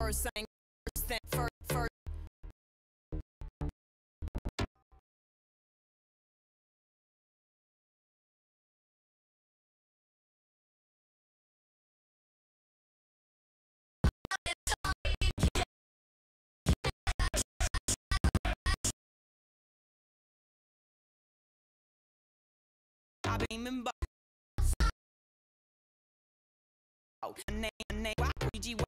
First thing, first thing, first. I remember. Oh, name, YPG.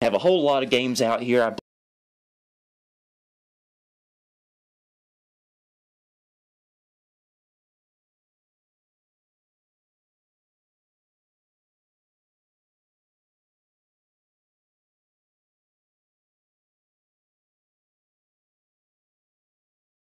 Have a whole lot of games out here. I